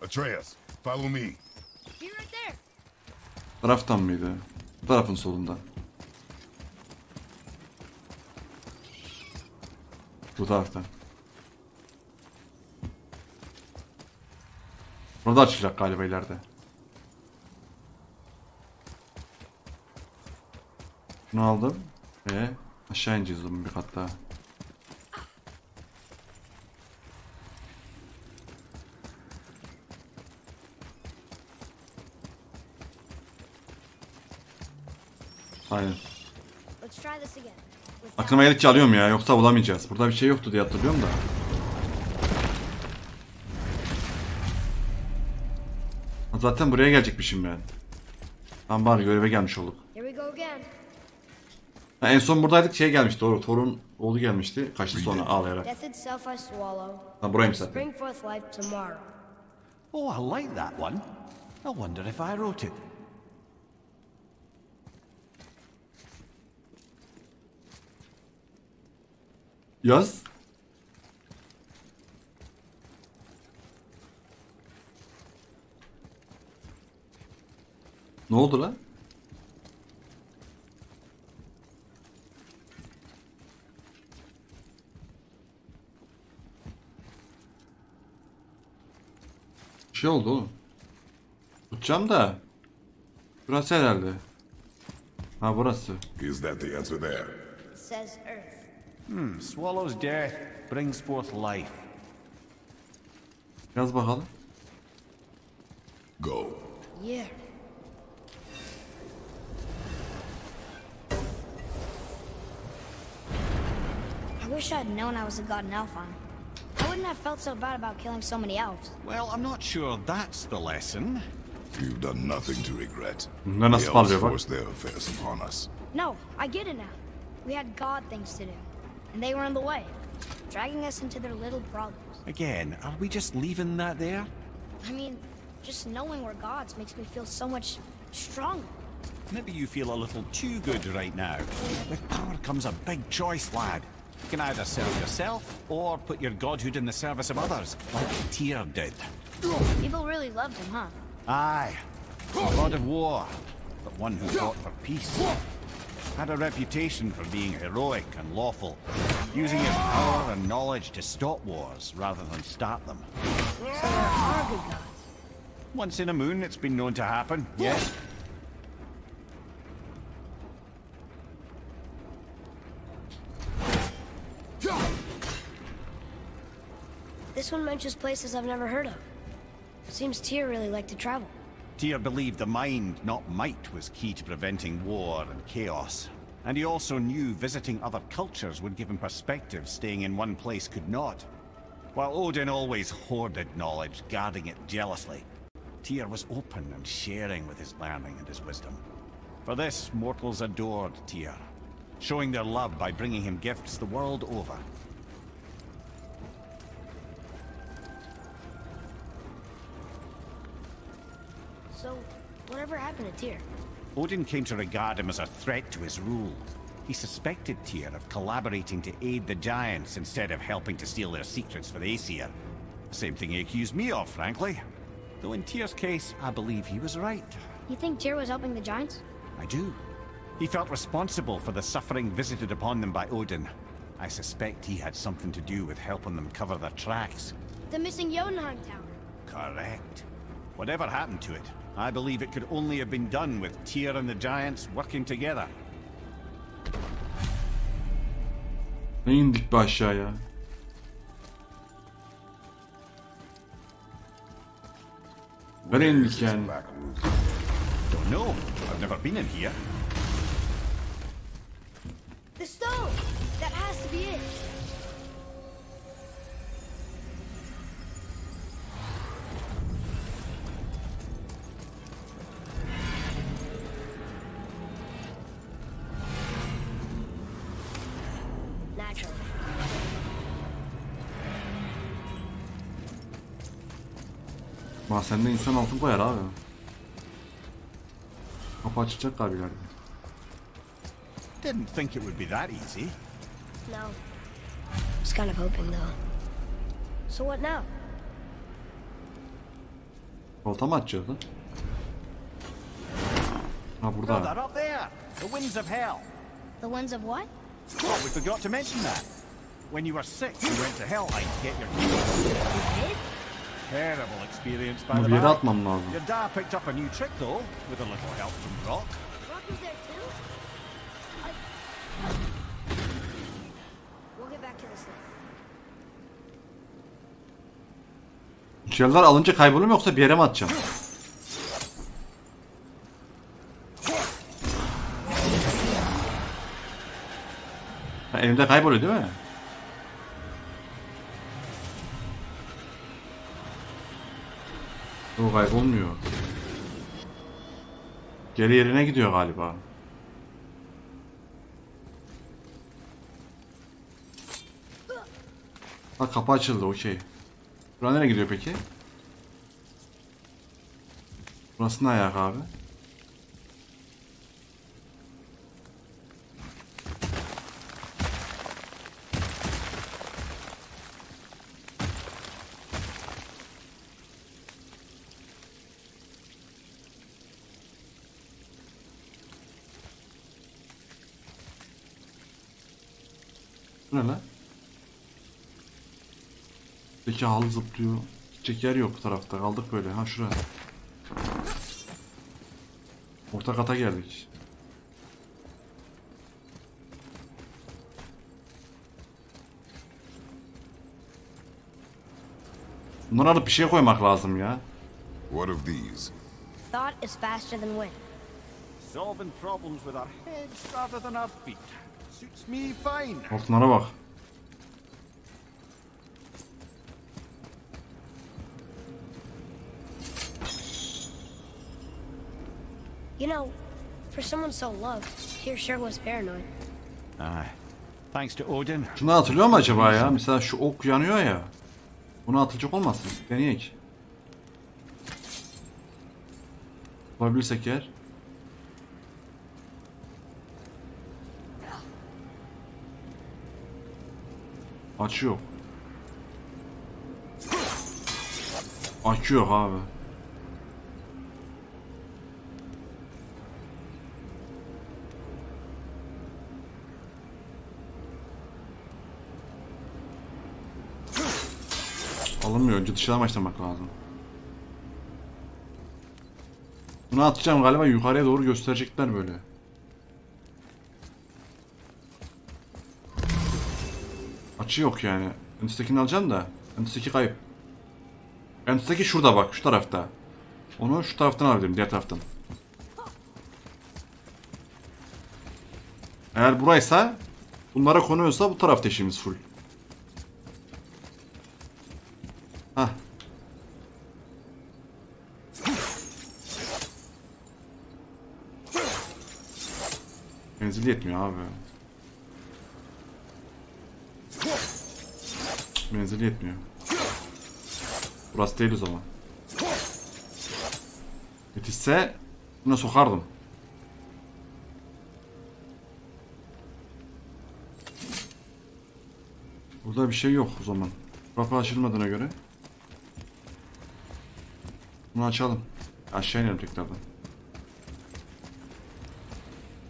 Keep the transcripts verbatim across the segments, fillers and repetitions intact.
Atreus, follow me. Be right there. Taraftan mıydı? Bu tarafın solunda. Bu taraftan. Burada açılacak galiba ileride. Bunu aldım ve aşağı ineceğiz bunun bir kat daha. Aynen. Aklıma geldikçe alıyorum ya, yoksa bulamayacağız. Burada bir şey yoktu diye hatırlıyorum da. Zaten buraya gelecekmişim ben. Tam bari göreve gelmiş olduk. Ha, en son buradaydık, şey gelmişti, doğru. Thor'un oğlu gelmişti. Kaçtı sonra ağlayarak. Ha, buraymış zaten. Oh, I like that one. I wonder if I wrote it. Yaz. Ne oldu lan? Bir şey oldu oğlum. Tutacağım da. Burası herhalde. Ha burası. Is that the answer there? It says Earth. Hmm, swallows death, brings forth life. Yaz bakalım. Go. Yeah. I wish I'd known I was a god and elf on. I wouldn't have felt so bad about killing so many elves. Well, I'm not sure that's the lesson. You've done nothing to regret. The elves forced their affairs upon us. No, I get it now. We had god things to do, and they were in the way, dragging us into their little problems. Again, are we just leaving that there? I mean, just knowing we're gods makes me feel so much stronger. Maybe you feel a little too good right now. With power comes a big choice, lad. You can either serve yourself, or put your godhood in the service of others, like Tyr did. People really loved him, huh? Aye. A god of war, but one who fought for peace. Had a reputation for being heroic and lawful, using his power and knowledge to stop wars rather than start them. So there are good gods. Once in a moon, it's been known to happen, yes? This one mentions places I've never heard of. Seems Tyr really liked to travel. Tyr believed the mind, not might, was key to preventing war and chaos. And he also knew visiting other cultures would give him perspective staying in one place could not. While Odin always hoarded knowledge, guarding it jealously, Tyr was open and sharing with his learning and his wisdom. For this, mortals adored Tyr, showing their love by bringing him gifts the world over. So, whatever happened to Tyr? Odin came to regard him as a threat to his rule. He suspected Tyr of collaborating to aid the giants instead of helping to steal their secrets for the Aesir. Same thing he accused me of, frankly. Though in Tyr's case, I believe he was right. You think Tyr was helping the giants? I do. He felt responsible for the suffering visited upon them by Odin. I suspect he had something to do with helping them cover their tracks. The missing Jotunheim tower. Correct. Whatever happened to it, I believe it could only have been done with Tyr and the giants working together. İndik aşağıya. Nereye indik yani? Don't know. I've never been in here. The stone. That has to be it. Bah sen de insan altın koyar abi. Kapı açacak abi galiba. Didn't think it would be that easy. No. I was kind of hoping though. So what now? Volta mı açıyordu? Ha burada. The winds of hell. The winds of what? Oh, we forgot to mention that. When you were sick, you went to hell to get your teeth. Terrible experience by the way. Your dad picked up a new trick though, with a little help from Rock. Rock was there too? I... I... We'll get back to this later. Şeyler alınca kaybolur mu yoksa bir yere mi atacağım? Ha, elimde kayboluyor değil mi? O kaybolmuyor. Geri yerine gidiyor galiba. Ha kapı açıldı, okey. Burası nereye gidiyor peki? Burası ne ayak abi? İki halı zıplıyor. Gidecek yer yok bu tarafta. Kaldık böyle. Ha şuraya. Orta kata geldik. Bunları alıp bir şeye koymak lazım ya. What of these? Thought is faster than wind. Solving problems with our heads rather than our feet. Suits me fine. Ortalara bak. You know, for someone so loved, Tyr sure was paranoid. Aye. Thanks to Odin. Şunu hatırlıyor mu acaba ya? Mesela şu ok yanıyor ya. Bunu atacak olmasın. Deneyek. Bulabilirsek eğer. Açıyor. Açıyor abi. Alınmıyor. Önce dışarıdan başlamak lazım. Bunu atacağım galiba yukarıya doğru gösterecekler böyle. Açı yok yani. Öndüstekini alacağım da. Öndüsteki kayıp. Öndüsteki şurada bak. Şu tarafta. Onu şu taraftan alabilirim. Diğer taraftan. Eğer buraysa bunlara konuyorsa bu tarafta işimiz full. Hah. Benzil yetmiyor abi. Benzil yetmiyor. Burası değil o zaman. Yetişse buna sokardım. Burada bir şey yok o zaman. Kapı açılmadığına göre. Bunu açalım. Aşağı inelim tekrardan.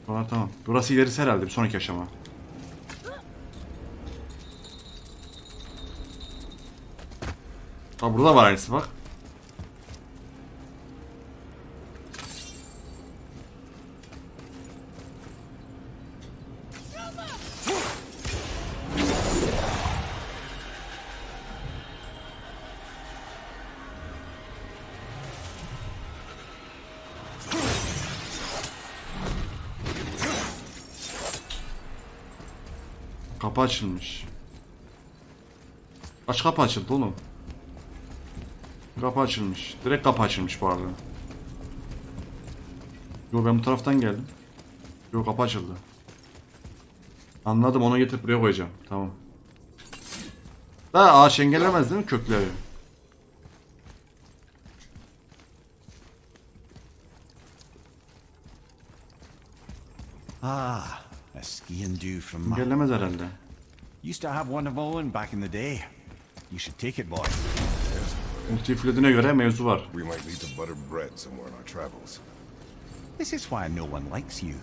Bunlar tamam. Burası ilerisi herhalde bir sonraki aşama. Ha burada var aynısı bak. Kapı açılmış. Aç kapı açıldı oğlum. Kapı açılmış. Direkt kapı açılmış bu arada. Yo ben bu taraftan geldim. Yo kapı açıldı. Anladım, onu getirip buraya koyacağım. Tamam. Daha ağaç engellemez değil mi kökleri? Ah. A ski and do from my used to have one of Owen back in the day. You should take it, boy. Muhteliflerine göre mevzu var. We might need to butter bread somewhere in our travels. This is why no one likes you.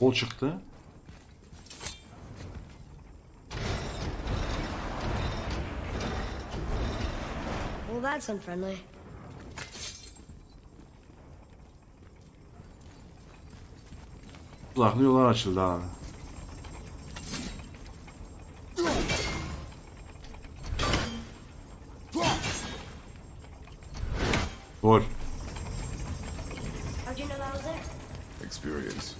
Bol çıktı. Well, that's unfriendly. Uzaklı yollar açıldı ha. Gol. Experience.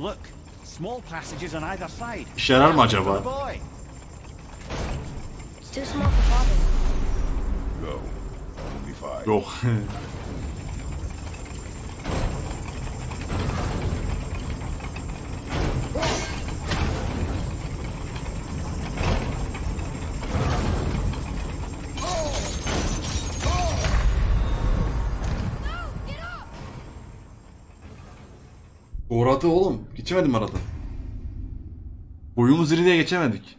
Look, small passages on either side. İşe yarar mı acaba? Yok. Uğradı oğlum. Geçemedim arada. Boyumuz iri diye geçemedik.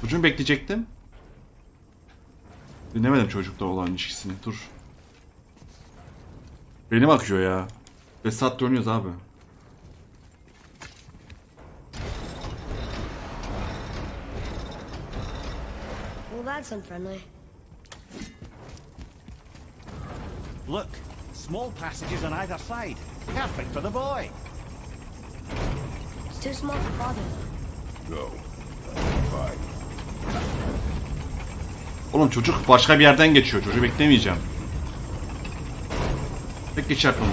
Çocuğumu bekleyecektim. Dinlemedim çocukla olan ilişkisini. Dur. Benim akıyor ya. beş saat dönüyoruz abi. Well, that's unfriendly. Look. Small passages on either side. Perfect for the boy. It's too small for father. No. Fine. Oğlum çocuk başka bir yerden geçiyor. Çocuğu beklemeyeceğim. Tek geçer konu.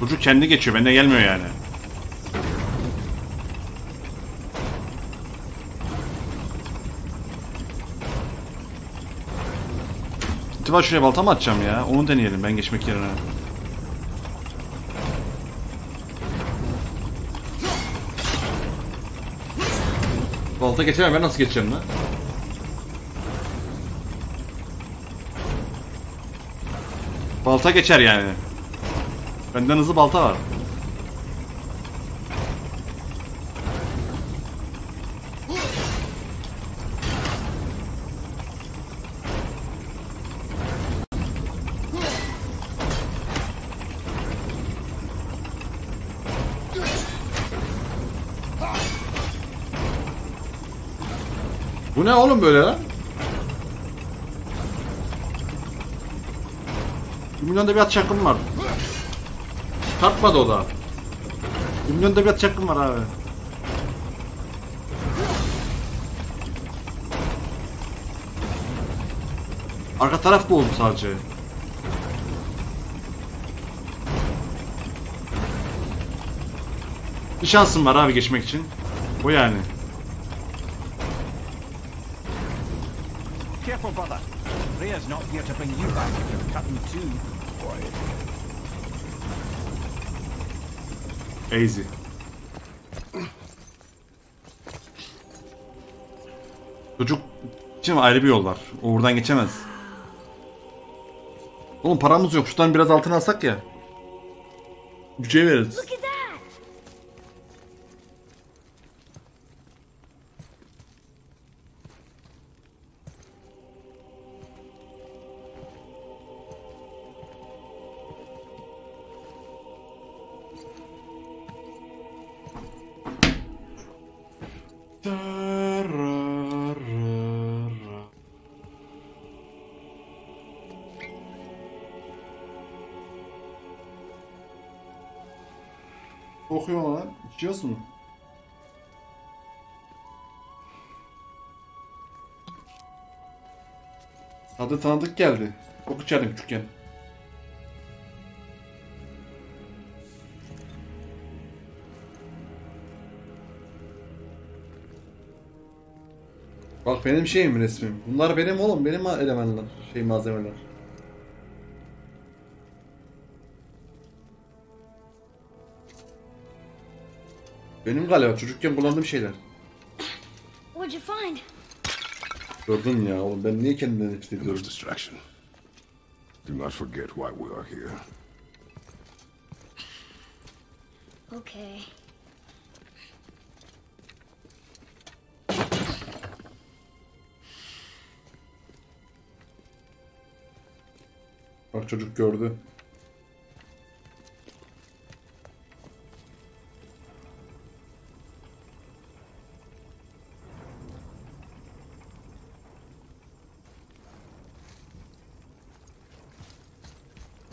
Çocuk kendi geçiyor. Bende gelmiyor yani. Acaba şuraya balta mı atacağım ya? Onu deneyelim ben geçmek yerine. Balta geçemem, ben nasıl geçeceğim lan? Balta geçer yani. Benden hızlı balta var. Bu ne oğlum böyle lan? bir milyonda bir at çakım var. Tartmadı o da. bir milyonda bir at çakım var abi. Arka taraf doldu sadece. Bir şansım var abi geçmek için. O yani. Careful, brother. Rhea's not here to bring you back if you're cut in two. Easy. Çocuk için ayrı bir yol var. Oradan geçemez. Oğlum paramız yok. Şuradan biraz altın alsak ya. Güceye veririz. Okuyor lan, içiyorsun. Adı tanıdık geldi. Çok içerdim küçükken. Bak benim şeyim, resmim. Bunlar benim oğlum, benim elemanlar, şey malzemeler. Benim galiba çocukken kullandığım şeyler. Gördün ya oğlum, ben niye kendimden nefret ediyorum? Do not forget why we are here. Okay. Bak çocuk gördü.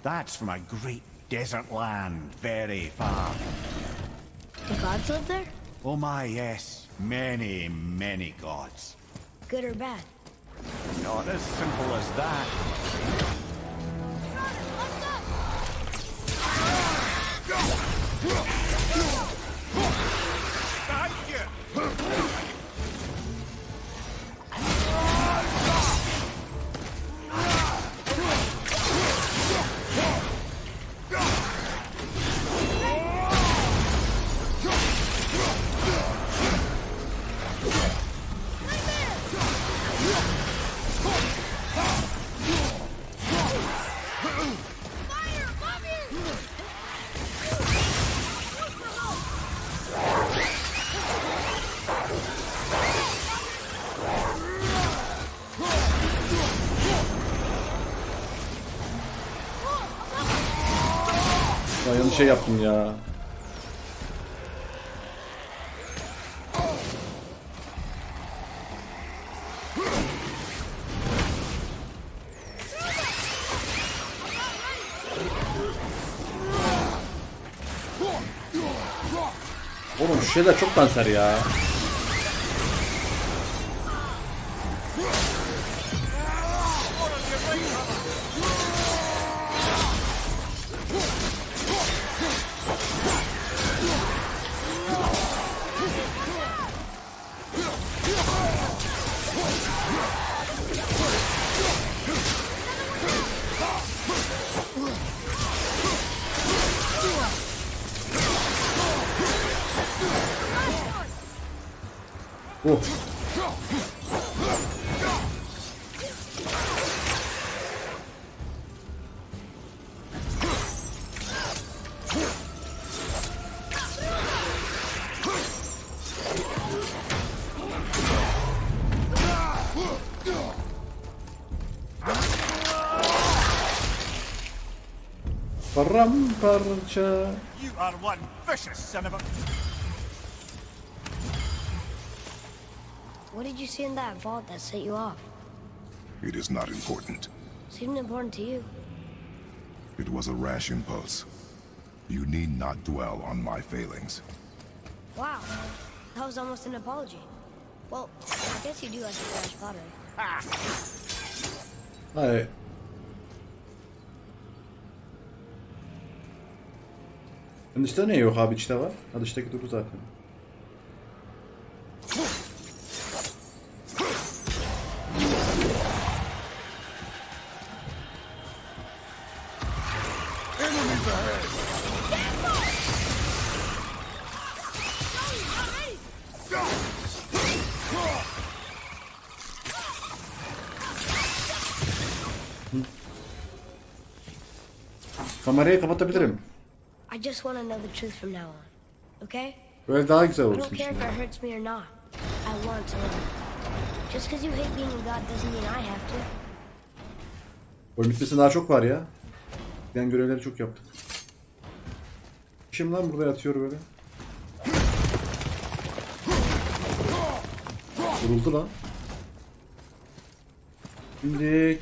That's from a great desert land, very far. The gods live there? Oh my, yes. Many, many gods. Good or bad? Not as simple as that. Şey yaptım ya. Oğlum şu şeyler çok kanser ya. Oh. You are one vicious son of a... What did you see in that vault that set you off? It is not important. Seemed important to you. It was a rash impulse. You need not dwell on my failings. Wow, that was almost an apology. Well, I guess you do like to crash pottery. Ah. Hi. And the stone you have each tower, I'll just take it to the top. Kamerayı kapatabilirim. I just want to know the truth from now on. Okay? Böyle daha güzel olsun. I don't care if it hurts me or not. I want to. Just because you hate being a god doesn't mean I have to. Oyun bitmesine daha çok var ya. Ben görevleri çok yaptık. Şimdi lan burada yatıyor böyle. Vuruldu lan. Şimdi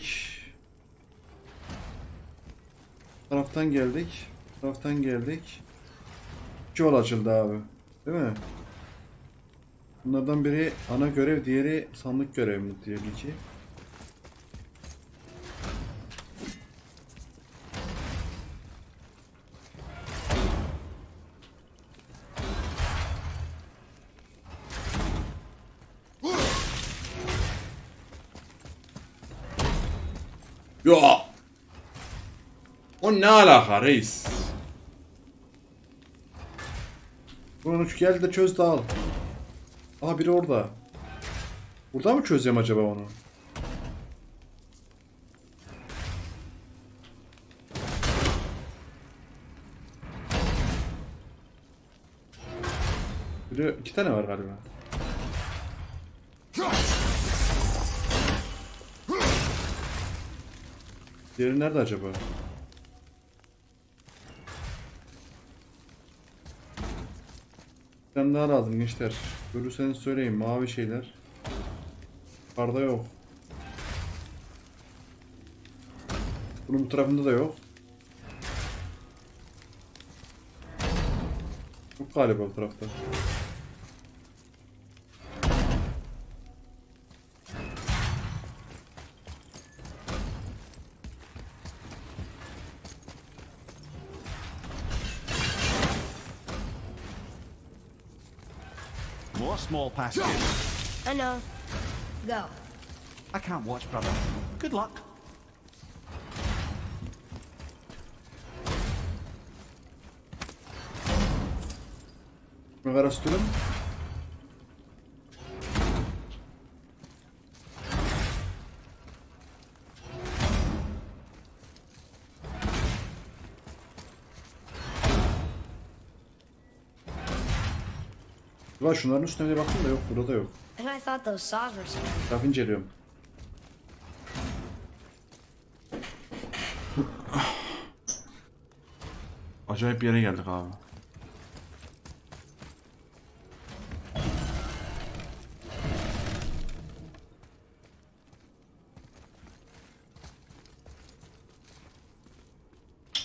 taraftan geldik, taraftan geldik. İki yol açıldı abi, değil mi? Bunlardan biri ana görev, diğeri sandık görevimiz diye bir iki. Ja! O ne alaka reis? on üç geldi de çöz dağıl. Aha biri orada. Burada mı çözeceğim acaba onu? Biri, iki tane var galiba. Diğeri nerede acaba? Bir tane daha lazım gençler. Görürseniz söyleyin, mavi şeyler. Karda yok. Bunun bu tarafında da yok. Çok galiba bu tarafta. Small passages. Hello. Go. I can't watch, brother. Good luck. Remember us to them? Var şunların üstüne bir baktım da yok, burada yok. Tarafı inceliyorum. Acayip bir yere geldik abi.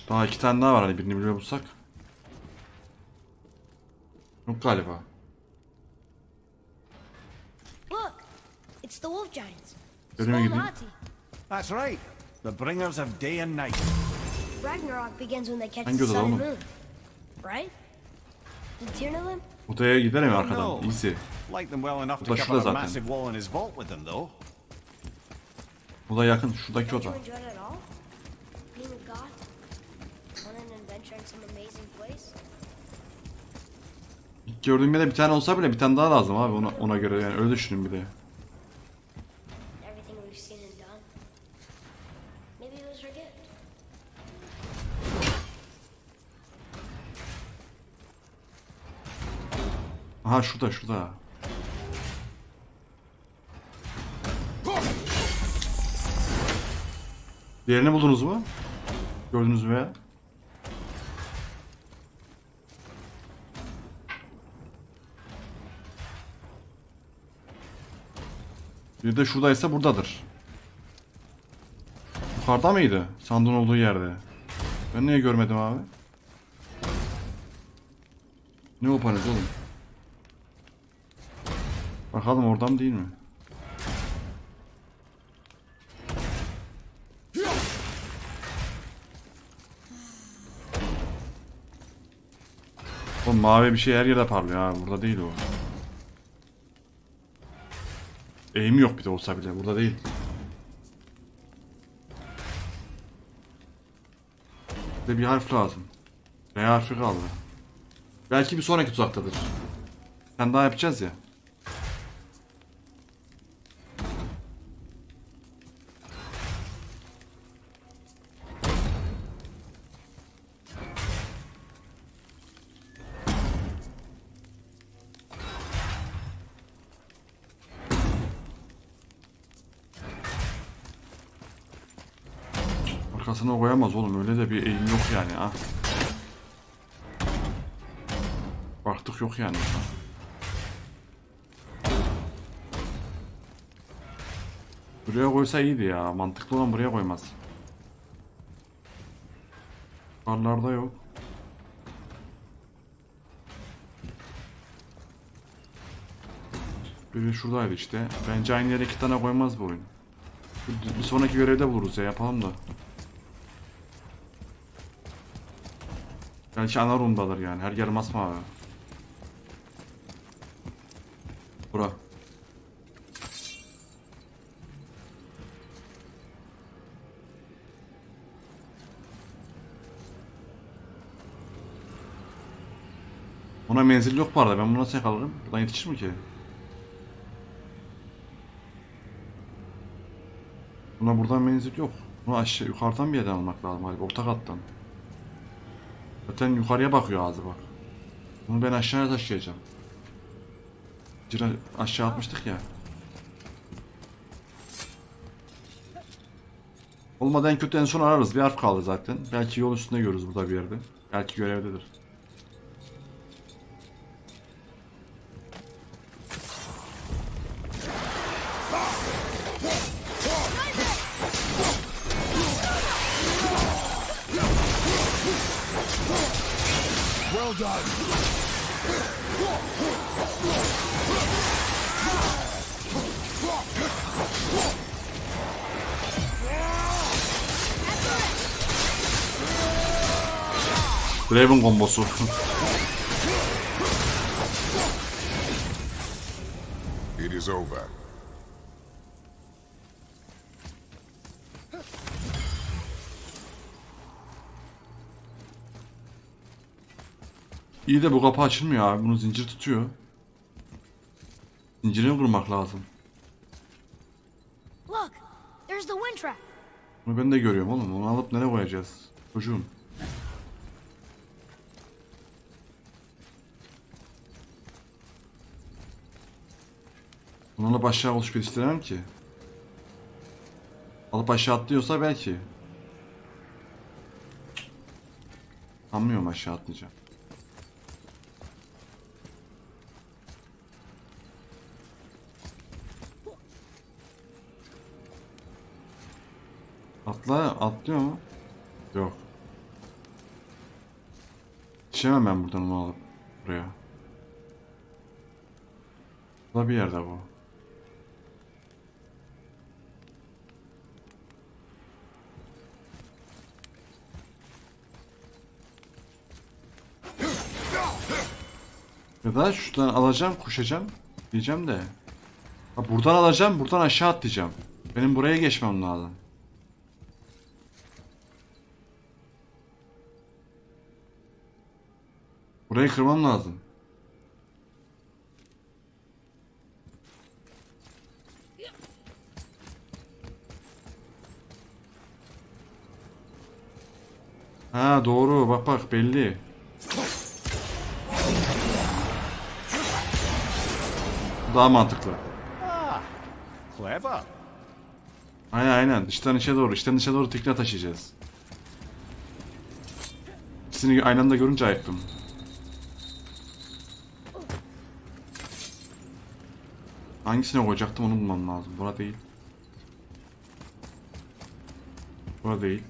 Daha iki tane daha var, hani birini bile bulsak. Yok galiba. That's right. The bringers of day and night. Ragnarok begins when they catch the sun moon. Right? Did Tyr know them? Odaya gidelim arkadan. İyisi. Oda şurada zaten. Oda yakın. Şuradaki oda. İlk gördüğüm yerde bir tane olsa bile bir tane daha lazım abi. Ona, ona göre yani öyle düşünün bir de. Aha şurada şurada. Diğerini buldunuz mu? Gördünüz mü ya? Bir de şuradaysa buradadır. Yukarıda mıydı? Sandığın olduğu yerde. Ben niye görmedim abi? Ne opanız oğlum? Bakalım oradan değil mi? O mavi bir şey her yerde parlıyor ha, burada değil o. Eğim yok bir de olsa bile, burada değil. Bir de bir harf lazım. R harfi kaldı. Belki bir sonraki tuzaktadır. Sen daha yapacağız ya. Arkasına koyamaz oğlum, öyle de bir eğim yok yani ha. Baktık yok yani. Buraya koysa iyiydi ya, mantıklı olan buraya koymaz. Karlarda yok. Biri şuradaydı işte, bence aynı yere iki tane koymaz bu oyun. Bir sonraki görevde buluruz ya, yapalım da. Belki ana room'dadır yani, her yer masmavi. Bura. Buna menzil yok bu arada. Ben bunu nasıl yakalarım? Buradan yetişir mi ki? Buna buradan menzil yok. Bunu aşağı yukarıdan bir yerden almak lazım galiba. Orta kattan. Zaten yukarıya bakıyor ağzı bak. Bunu ben aşağıya taşıyacağım. Cira aşağı atmıştık ya. Olmadan kötü en son ararız. Bir harf kaldı zaten. Belki yol üstünde görürüz burada bir yerde. Belki görevdedir. Draven kombosu. It is over. İyi de bu kapı açılmıyor abi. Bunu zincir tutuyor. Zincirini vurmak lazım. Look, there's the wind trap. Bunu ben de görüyorum oğlum. Onu alıp nereye koyacağız? Çocuğum. Bununla aşağı oluş bir istemem ki. Alıp aşağı atlıyorsa belki. Anlıyorum aşağı atlayacağım. Atla, atlıyor mu? Yok. Düşemem ben buradan onu alıp buraya. Burada bir yerde bu. Ya da şuradan alacağım, koşacağım diyeceğim de. Ha, buradan alacağım, buradan aşağı atlayacağım. Benim buraya geçmem lazım. Burayı kırmam lazım. Ha doğru, bak bak belli. Daha mantıklı. Aynen aynen. Dıştan içe doğru, içten dışa doğru tekne taşıyacağız. İkisini aynı anda görünce ayıktım. Hangisine koyacaktım onu bulmam lazım. Buna değil. Buna değil.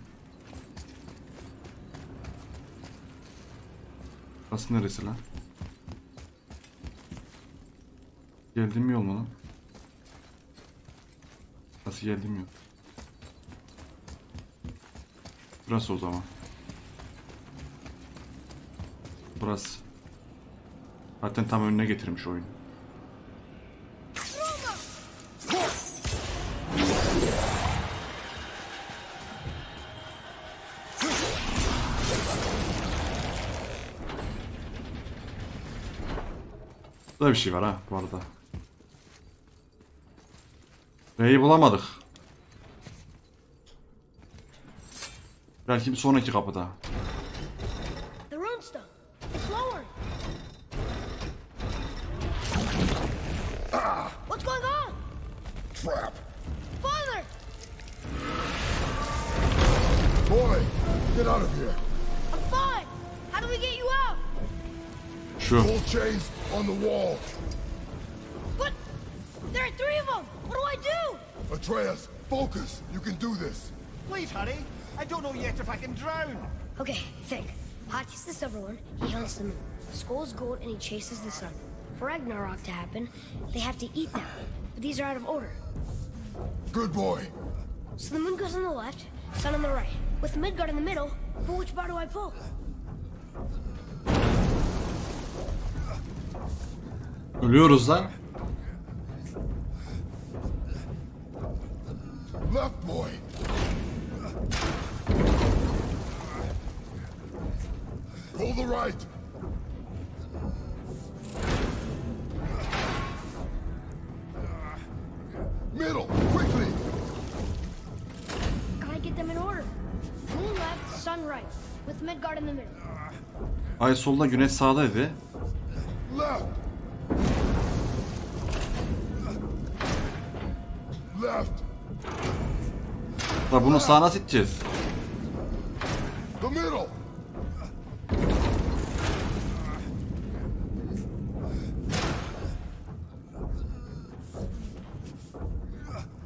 Burası neresi lan? Geldim yol mu lan? Nasıl geldim yol? Burası o zaman. Burası. Zaten tam önüne getirmiş oyunu. Burada bir şey var ha bu arada. R'yi bulamadık. Belki bir sonraki kapıda. Şu. Atreus, focus. You can do this. Please, Hati. I don't know yet if I can drown. Okay, think. Hati's the silver one. He hunts the moon. Skoll's gold, and he chases the sun. For Ragnarok to happen, they have to eat them. But these are out of order. Good boy. So the moon goes on the left, sun on the right. With Midgard in the middle, but which bar do I pull? Ölüyoruz lan. Left boy. Pull the right. Ay solda, güneş sağdaydı. Da bunu sağa nasıl iteceğiz?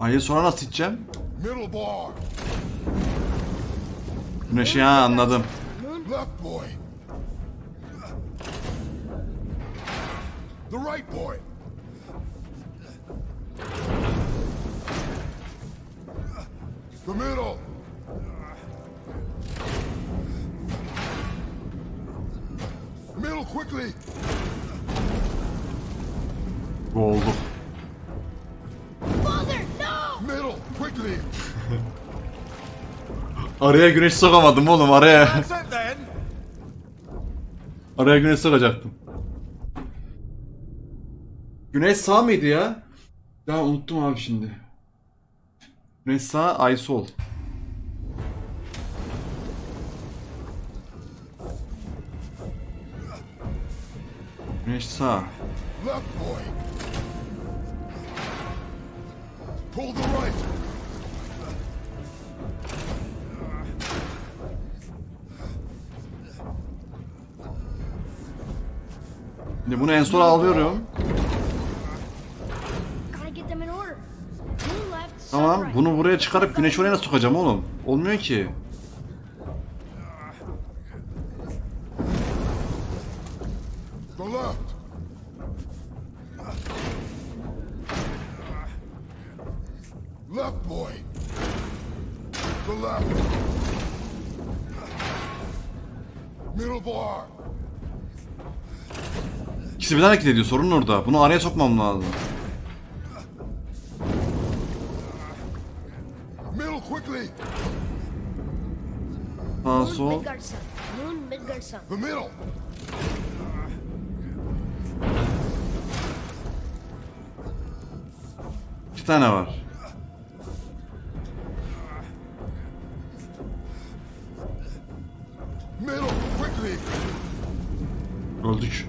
Ayı sonra nasıl iteceğim? Güneşi ha, anladım. Boğulduk. Araya güneş sokamadım oğlum, araya. Araya güneş sokacaktım. Güneş sağ mıydı ya? Ya unuttum abi şimdi. Güneş sağ, ay sol. Güneş sağ. Şimdi bunu en sona alıyorum. Tamam, bunu buraya çıkarıp güneşi oraya nasıl sokacağım oğlum? Olmuyor ki. İkisi birden hareket ediyor, sorun orada. Bunu araya sokmam lazım. Sağ sol. İki tane var. Öldük.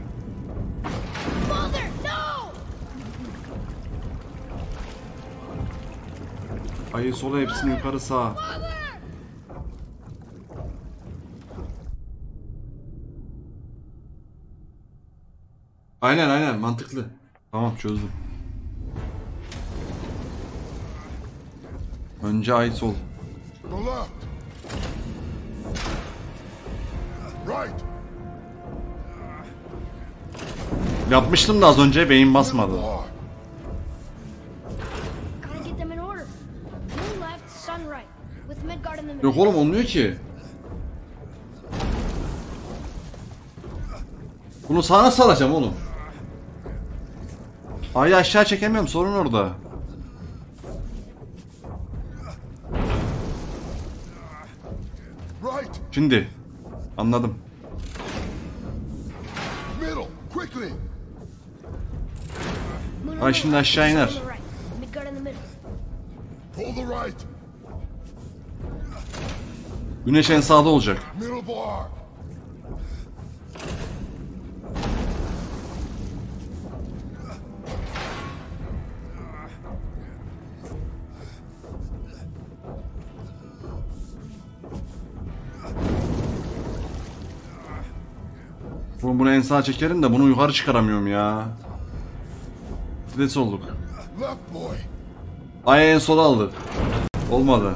Ayı sola, hepsini yukarı sağa. Aynen aynen, mantıklı. Tamam, çözdüm. Önce ay sol. Yapmıştım da az önce beyin basmadı. Yok oğlum, olmuyor ki. Bunu sağa nasıl alacağım oğlum? Ay aşağı çekemiyorum, sorun orada. Şimdi anladım. Ay şimdi aşağı iner. Güneş en sağda olacak. Bunu, bunu en sağa çekerim de bunu yukarı çıkaramıyorum ya. Stres olduk. Ay en sola aldı. Olmadı.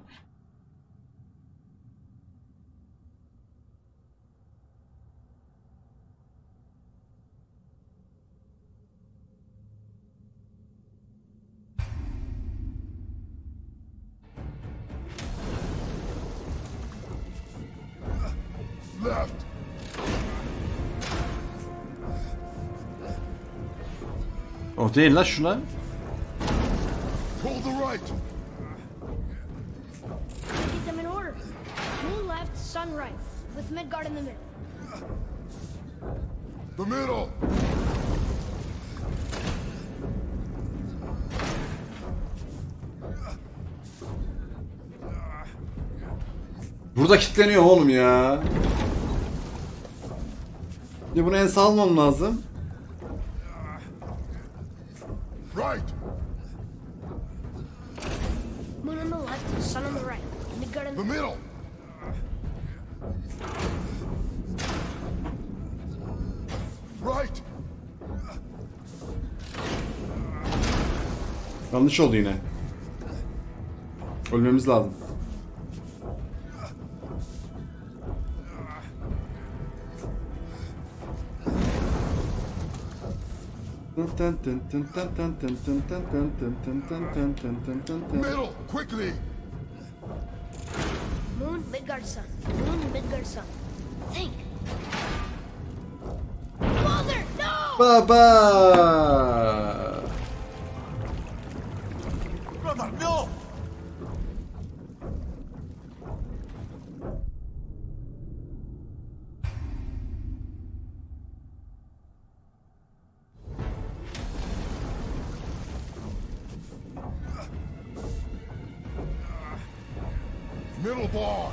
O değil lan şuna. sunrise, with Midgard in the middle. The middle! Burada kilitleniyor oğlum ya. Ya bunu ense almam lazım. Right. Moon on the left, sun on the right. Midgard in the middle. Right. Yanlış oldu yine. Ölmemiz lazım. Middle, quickly. Moon, Midgard, sun. Moon, Midgard, sun. Think. Father, no! Baba. Brother, no! Middle bar.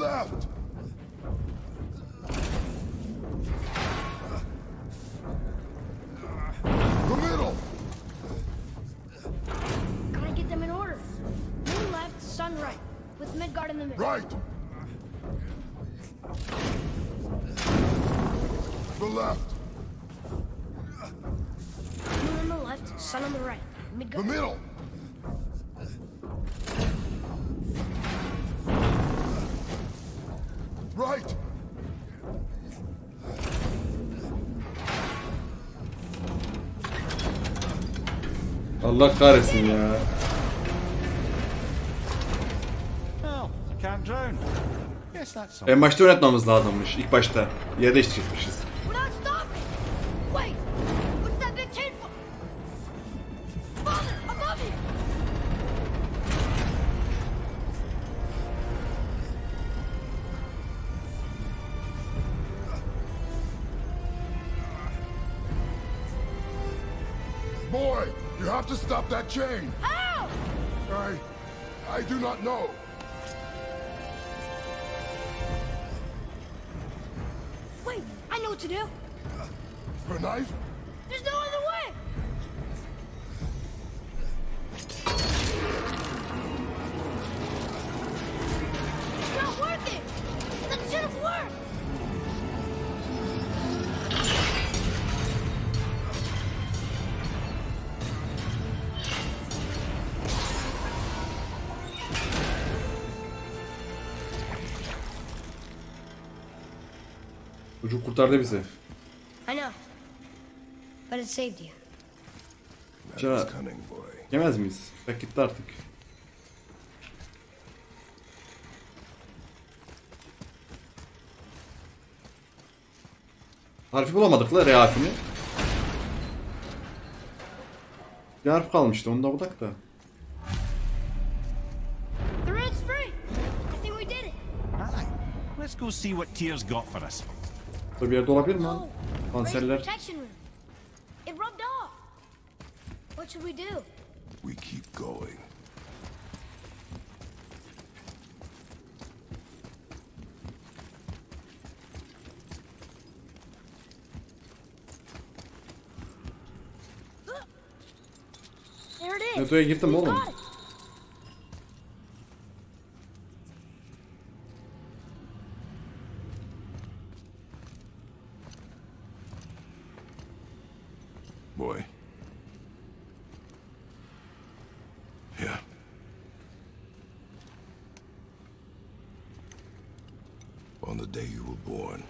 Left. The middle. Gotta get them in order. Moon left, sun right, with Midgard in the middle. Right. The left. Left, sun on the right. Midgard. The middle. Right. Allah kahretsin ya. En başta öğretmemiz lazımmış. İlk başta yer değiştirmişiz. Boy, you have to stop that chain. How? I, I do not know. Wait, I know what to do. A knife? There's no other way. It's not working. That should have worked. Çocuk kurtardı bizi. I know. But it saved you. Cana, yemez miyiz? Bak gitti artık. Harfi bulamadık la, re harfini. Bir harf kalmıştı, onu da budak da. The road's free. I think we did it. Let's go see what Tyr's got for us. Burada bir yerde olabilir mi? Panserler. What should we do? We keep going. Neto'ya girdim oğlum. Boy. Yeah. On the day you were born,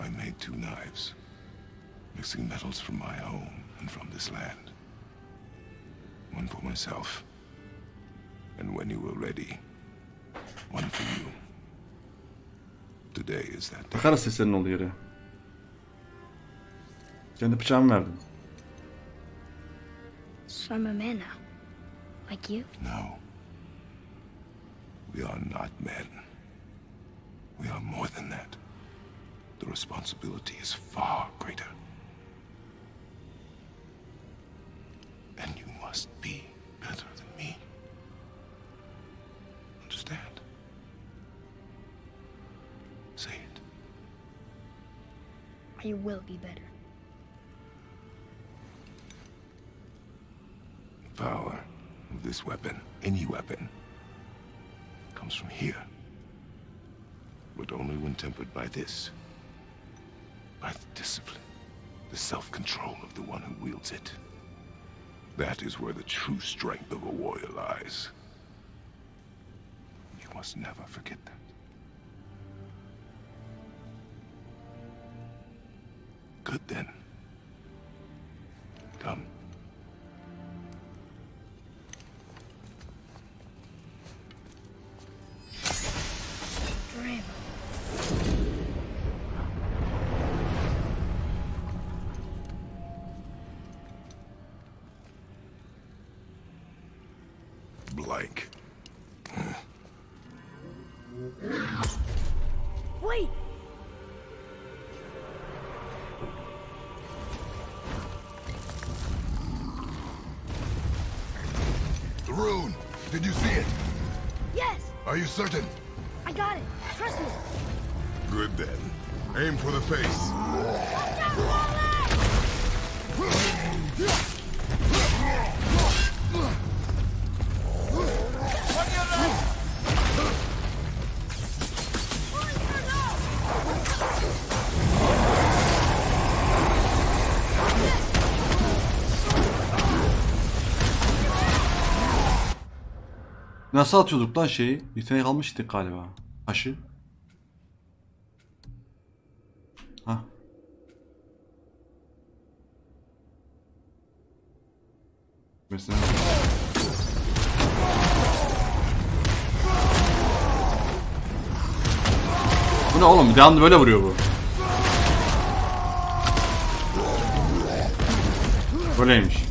I made two knives, mixing metals from my home and from this land. One for myself, and when you were ready, one for you. Today is that day. Bakarız senin oluyor ya. Kendi bıçağımı verdim. I'm a man now. Like you? No. We are not men. We are more than that. The responsibility is far greater. And you must be better than me. Understand? Say it. I will be better. The power of this weapon, any weapon, comes from here. But only when tempered by this. By the discipline, the self-control of the one who wields it. That is where the true strength of a warrior lies. You must never forget that. Good then. Come. Blank. Wait. The rune. Did you see it? Yes. Are you certain? I got it. Trust me. Good then. Aim for the face. Nasıl atıyorduk lan şeyi? Yetenek almıştık galiba. Aşı. Hah. Mesela... Bu ne oğlum? Bir daha böyle vuruyor bu. Böyleymiş.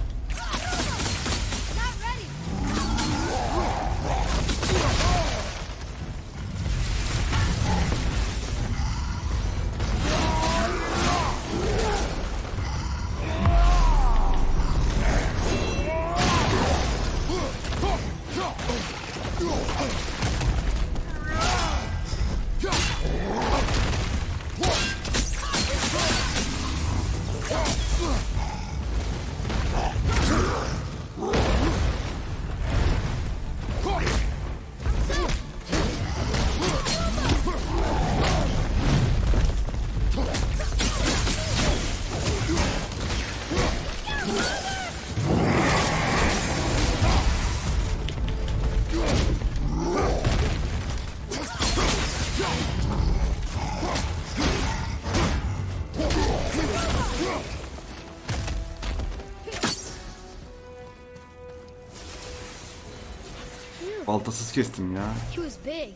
Baltasız kestim ya. He was big,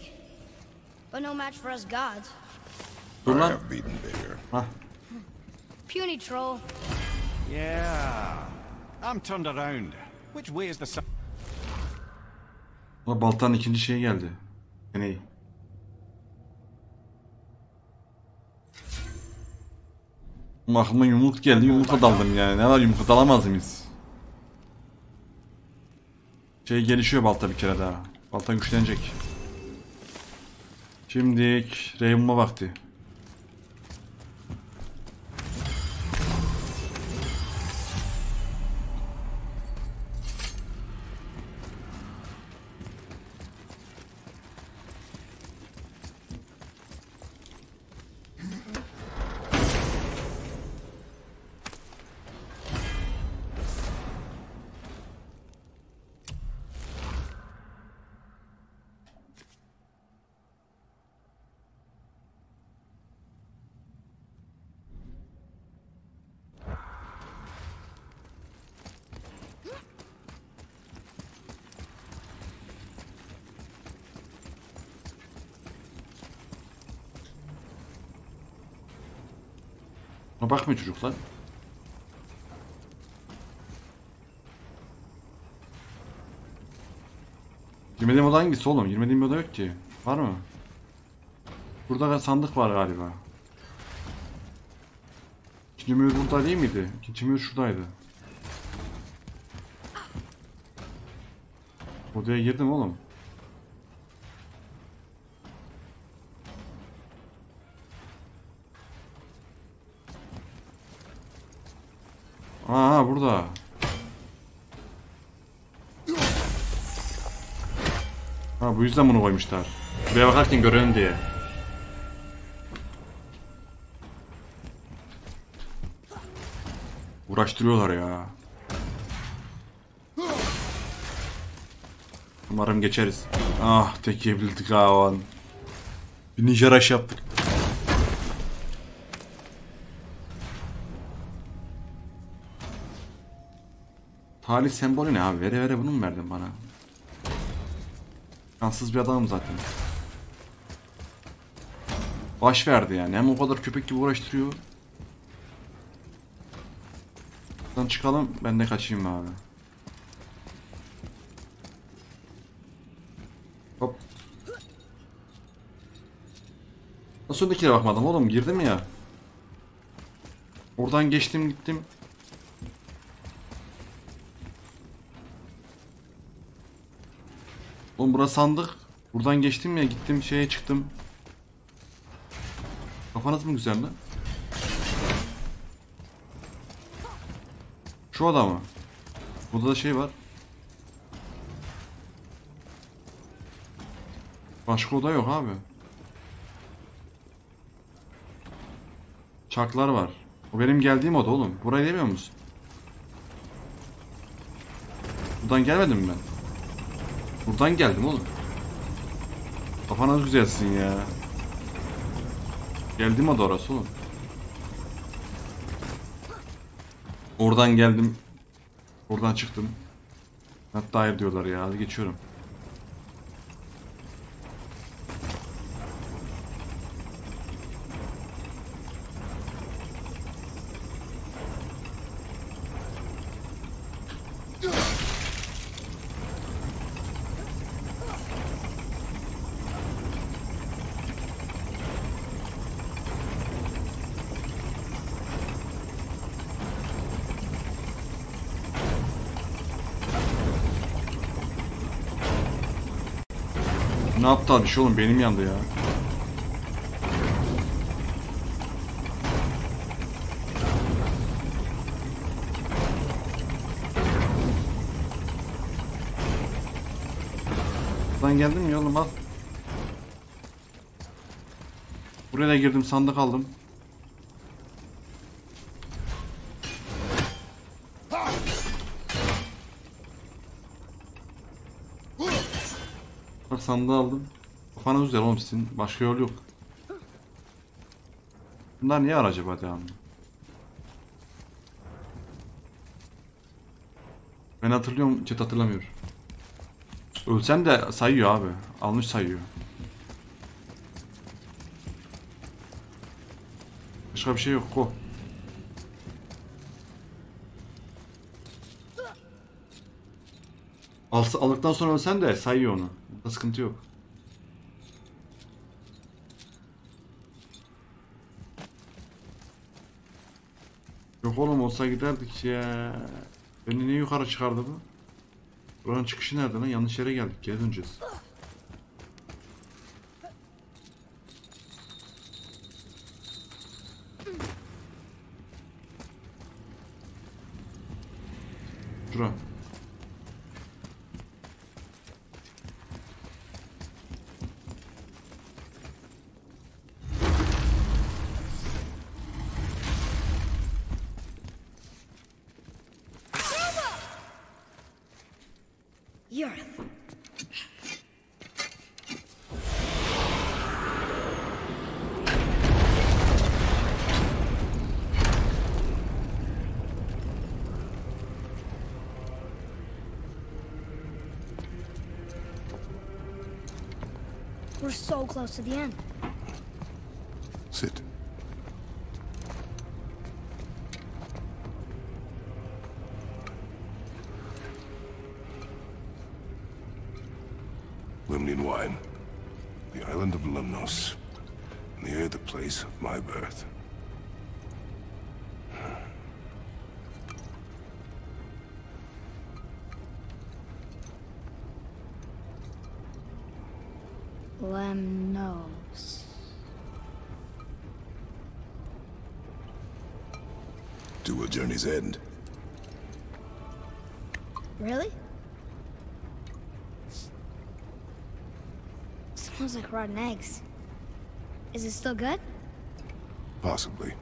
but no match for us gods. I have beaten bigger. Huh. Puny troll. Yeah, I'm turned around. Which way is the sun? Ulan baltanın ikinci şeyi geldi. Deney. Mahmut yumruk geldi, yumruğa daldım yani. Ne var yumruğa dalamaz mıyız? Şey gelişiyor balta bir kere daha. Balta güçlenecek. Şimdi Raven'ma vakti. Bakmıyor çocuklar. Girmediğim oda hangisi oğlum? Girmediğim oda yok ki. Var mı? Burada sandık var galiba. İkinci mühür burada değil miydi? İkinci mühür şuradaydı. Odaya girdim oğlum. Aa burada. Ha bu yüzden bunu koymuşlar. Buraya bakarken görelim diye. Uğraştırıyorlar ya. Umarım geçeriz. Ah tek yebildik ha o an. Bir ninja rush yaptık. Talih sembolü ne abi? Vere vere bunu mu verdin bana? Şanssız bir adamım zaten. Baş verdi yani. Hem o kadar köpek gibi uğraştırıyor. Buradan çıkalım. Ben de kaçayım abi. Hop. Nasıl öndekine bakmadım oğlum? Girdim ya. Oradan geçtim gittim. Oğlum burası sandık. Buradan geçtim ya, gittim şeye çıktım. Kafanız mı güzel lan? Şu oda mı? Burada da şey var. Başka oda yok abi. Çaklar var. O benim geldiğim oda oğlum. Burayı demiyor musun? Buradan gelmedim mi ben? Buradan geldim oğlum. Kafana güzelsin ya. Geldim adı orası oğlum. Oradan geldim. Oradan çıktım. Hatta hayır diyorlar ya. Hadi geçiyorum. Ne aptal bir şey oğlum, benim yandı ya. Ben geldim ya oğlum, al. Buraya da girdim, sandık aldım. Sandığı aldım. Kafanız güzel oğlum sizin. Başka yol yok. Bunlar niye aracı acaba devamlı? Ben hatırlıyorum. Chat hatırlamıyor. Ölsem de sayıyor abi. Almış sayıyor. Başka bir şey yok. Ko. Aldıktan sonra ölsem de sayıyor onu. Sıkıntı yok. Yok oğlum, olsa giderdik ya. Beni niye yukarı çıkardı bu? Buranın çıkışı nerede lan? Yanlış yere geldik. Geri döneceğiz. Şura. We're so close to the end. Sit. Lemnian wine. The island of Lemnos. Near the place of my birth. Lemnos. To a journey's end. Really? Smells like rotten eggs. Is it still good? Possibly.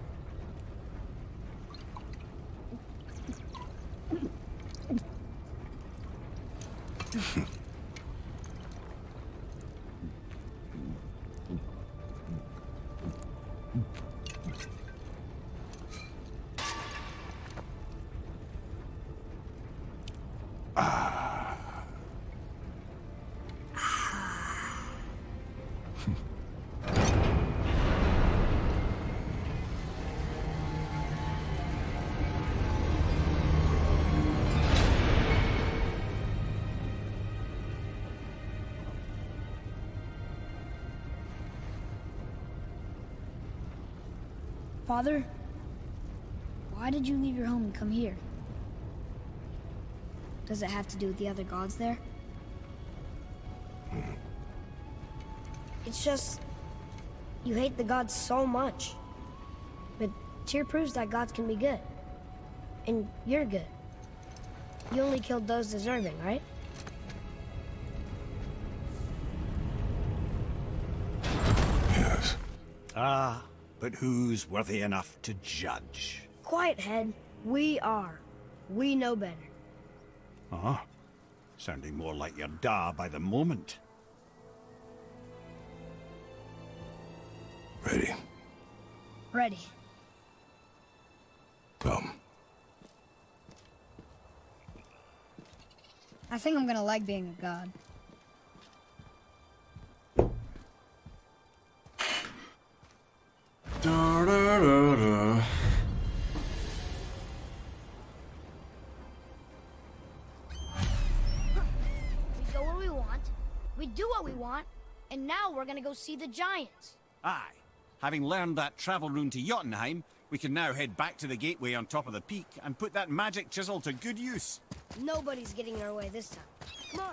Father, why did you leave your home and come here? Does it have to do with the other gods there? Mm. It's just... you hate the gods so much. But Tyr proves that gods can be good. And you're good. You only killed those deserving, right? Yes. Ah. But who's worthy enough to judge? Quiet head. We are. We know better. Ah, uh-huh. Sounding more like your da by the moment. Ready. Ready. Come. I think I'm gonna like being a god. Da, da, da, da. We go where we want, we do what we want, and now we're gonna go see the giants. Aye. Having learned that travel rune to Jotunheim, we can now head back to the gateway on top of the peak and put that magic chisel to good use. Nobody's getting in our way this time. Come on.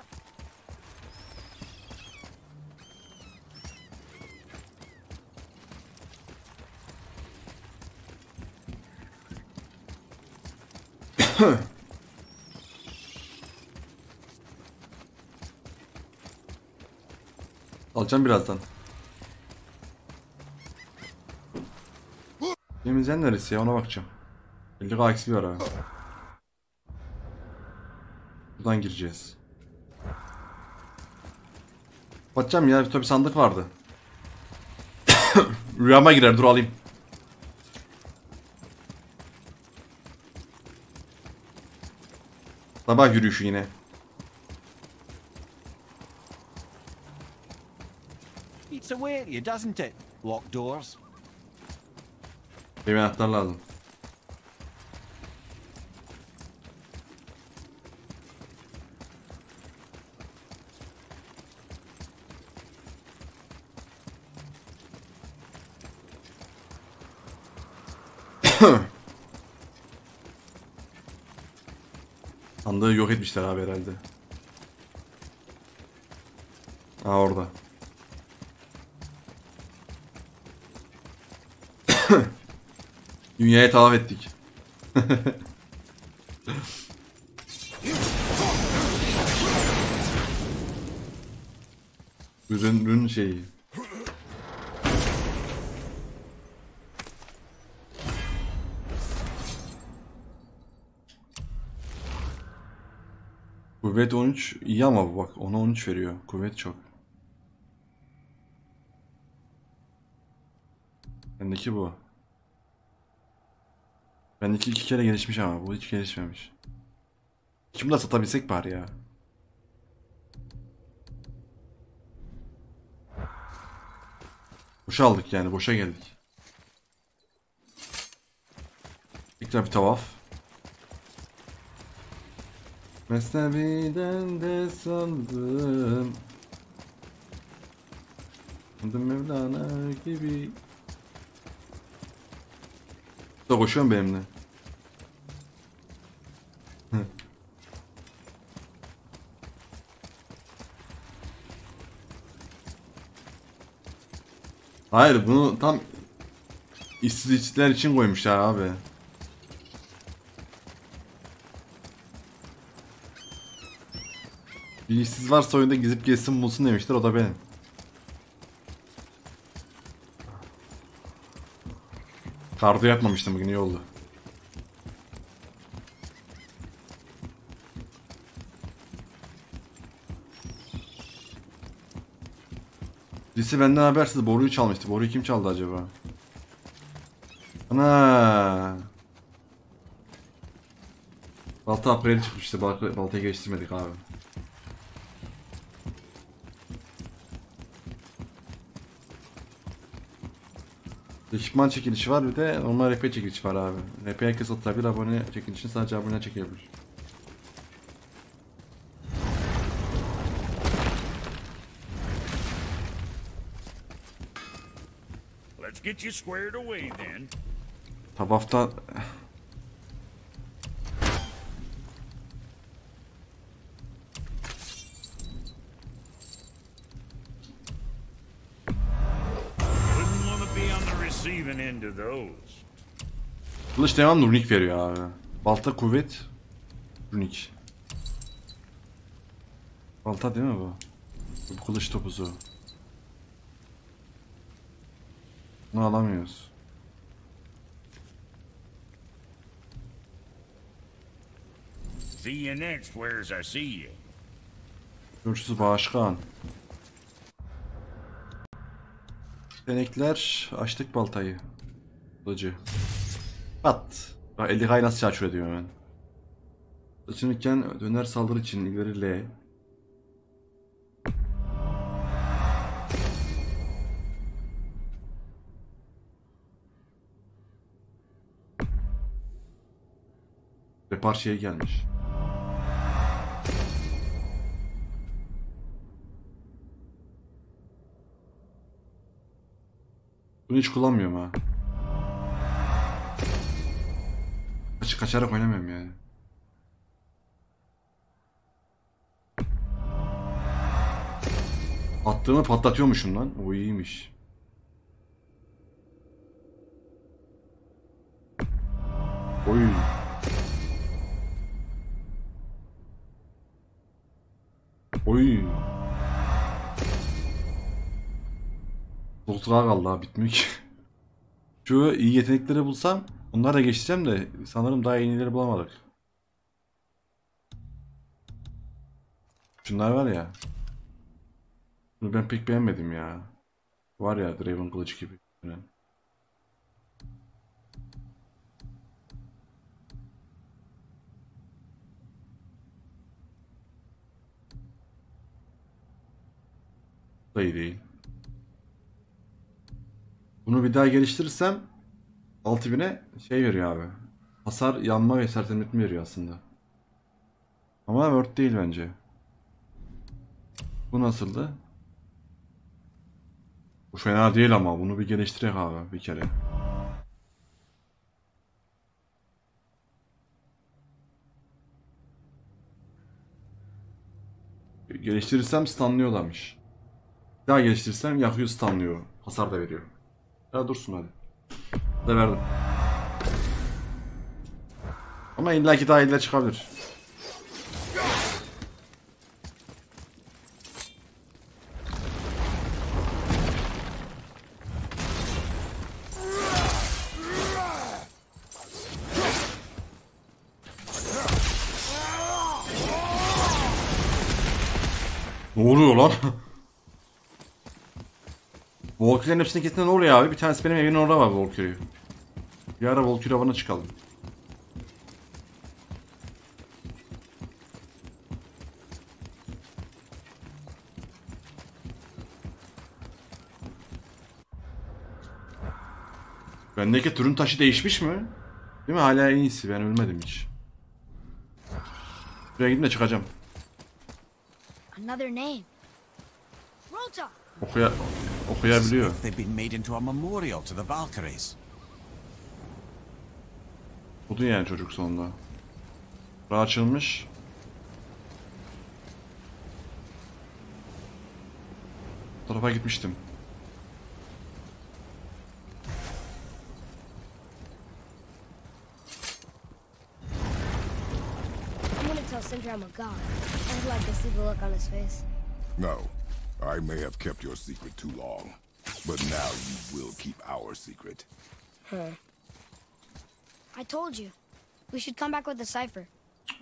Huh. Alacağım birazdan. Gemimizden neresi ya, ona bakacağım. elli k eksi bir ara. Buradan gireceğiz. Bakacağım ya, bir sandık vardı. Rüyama girer, dur alayım. Sabah yürüyüşü yine. It's aware you, doesn't it? Lock doors. Hemen atlar lazım. Sandığı yok etmişler abi herhalde. Aa, orada. Dünyayı tavaf ettik. Ürün, ürün şeyi. Kuvvet on üç iyi ama bak ona on üç veriyor. Kuvvet çok. Bendeki bu. Bendeki iki kere gelişmiş ama bu hiç gelişmemiş. Şimdi de satabilsek bari ya. Boşa aldık yani, boşa geldik. Tekrar bir tavaf. Mesnevi'den de sandım Hamd-i Mevlana gibi. Da koşuyorum benimle. Hayır, bunu tam işsiz işçiler için koymuşlar abi. Bir işsiz varsa oyunda gizip gezsin bulsun demiştir, o da benim. Kardo yapmamıştım bugün, iyi oldu. Birisi benden habersiz boruyu çalmıştı. Boruyu kim çaldı acaba? Ana! Balta apreli çıkmıştı. Baltayı geliştirmedik abi. Ekipman çekilişi var, bir de normal R P çekilişi var abi. R P herkes atabilir, abone çekilişini sadece abone çekebilir. Get you squared away then. Tabafta wouldn't want to be on the receiving end of those. Kılıç devamlı runik veriyor abi. Balta kuvvet, runik. Balta değil mi bu? Bu kılıç topuzu. Bunu alamıyoruz. See you next where's I see you. Görüşürüz başkan. Denekler açtık baltayı. Kılıcı. Pat. Bak eli kay nasıl çarçur ediyor hemen. Açınırken döner saldırı için ileri L. Parçaya gelmiş. Bunu hiç kullanmıyorum ha. Açık kaçarak oynamıyorum yani. Attığımı patlatıyormuşum lan. O iyiymiş. Oy. Oy. Doktora kaldı ha, bitmiyor ki. Şu iyi yetenekleri bulsam onlara geçeceğim de sanırım daha yenileri bulamadık. Şunlar var ya. Bunu ben pek beğenmedim ya. Var ya Draven kılıcı gibi. Dayı değil. Bunu bir daha geliştirirsem altı bine şey veriyor abi. Hasar, yanma ve sertleşme veriyor aslında. Ama worth değil bence. Bu nasıldı? Bu fena değil ama bunu bir geliştirek abi bir kere. Geliştirirsem stunlıyorlarmış. Daha geliştirsem yakıyor, stunlıyor, hasar da veriyor. Ya dursun hadi. Da verdim. Ama illaki daha iyiler çıkabilir. Ne oluyor lan? Valkyrie'nin hepsini kesin, ne oluyor abi? Bir tanesi benim evimin orada var Valkyrie. Bir ara Valkyrie havana çıkalım. Bendeki türün taşı değişmiş mi? Değil mi? Hala en iyisi. Ben ölmedim hiç. Buraya gidin de çıkacağım. Okuyabiliyor. Odun yani çocuk sonunda. Rahat açılmış. Bu tarafa gitmiştim. Sindri, I'm a god. I would like to see the look on his face. No, I may have kept your secret too long, but now you will keep our secret. Huh. I told you, we should come back with the cipher.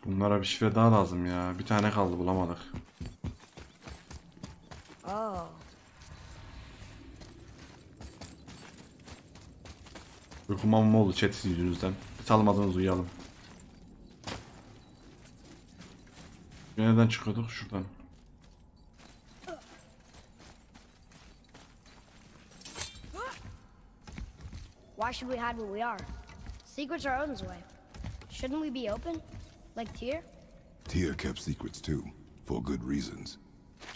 Bunlara bir şifre daha lazım ya. Bir tane kaldı, bulamadık. Oh. Uykum amma oldu chat sizin yüzünüzden. Salmadınız, uyuyalım. Nereden çıkıyorduk? Şuradan. Why should we hide what we are? Secrets are Odin's way. Shouldn't we be open? Like Tyr? Tyr kept secrets too, for good reasons.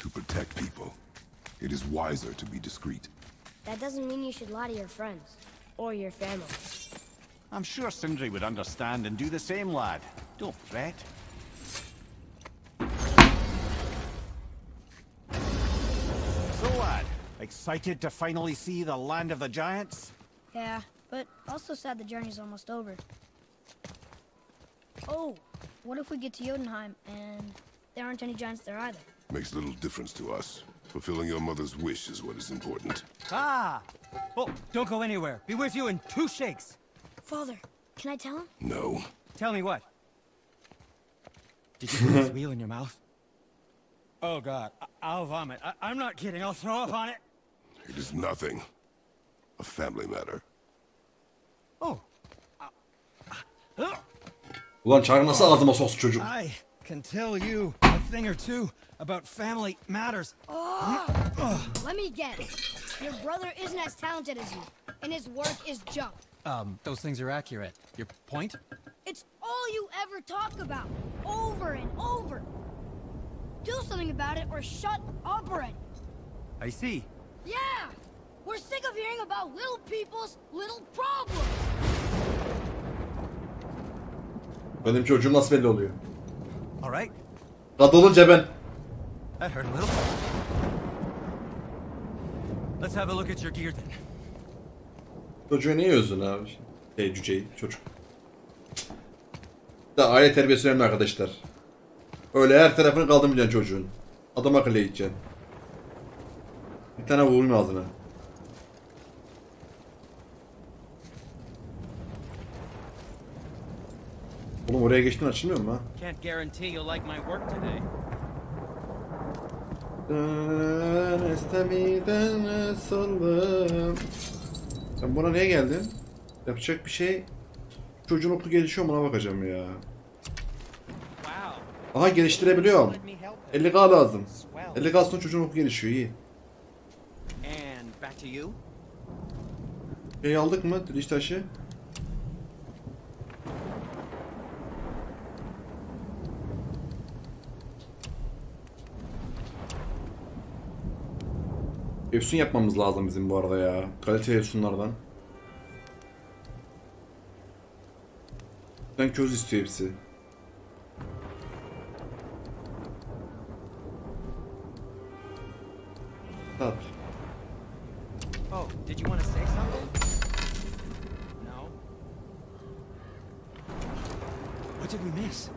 To protect people. It is wiser to be discreet. That doesn't mean you should lie to your friends. Or your family. I'm sure Sindri would understand and do the same, lad. Don't fret. Excited to finally see the land of the giants? Yeah, but also sad the journey's almost over. Oh, what if we get to Jotunheim and there aren't any giants there either? Makes little difference to us. Fulfilling your mother's wish is what is important. Ah! Well, don't go anywhere. Be with you in two shakes. Father, can I tell him? No. Tell me what? Did you put this wheel in your mouth? Oh God, I I'll vomit. I I'm not kidding. I'll throw up on it. It is nothing. A family matter. Oh. Ulan çağrı nasıl ağzıma soktu çocuk? I can tell you a thing or two about family matters. Oh. Oh. Let me guess. Your brother isn't as talented as you, and his work is junk. Um, those things are accurate. Your point? It's all you ever talk about, over and over. Do something about it or shut up already. I see. Yeah! We're sick of hearing about little people's little problems. Benim çocuğum nasıl belli oluyor? All right. Rahat olunca ben. That hurt a little. Let's have a look at your gear then. Çocuğu niye özdün abi? Şey, cüceyi, çocuk. Da aile terbiyesi önemli arkadaşlar. Öyle her tarafını kaldırmayacaksın çocuğun. Adam akıllı yiyeceksin. Bir tane vurayım ağzına. Oğlum oraya geçtin açılmıyor mu ha? Can't guarantee you'll like my work today. Ben buna niye geldim? Yapacak bir şey. Çocuğun okulu gelişiyor mu ona bakacağım ya. Aha geliştirebiliyorum. elli k lazım. elli k sonra çocuğun oku gelişiyor iyi. Şey aldık mı? Diliş taşı. Efsun yapmamız lazım bizim bu arada ya. Kaliteli efsunlardan. Ben köz istiyor hepsi. Up. Oh, did you want to say something? No. What did we miss?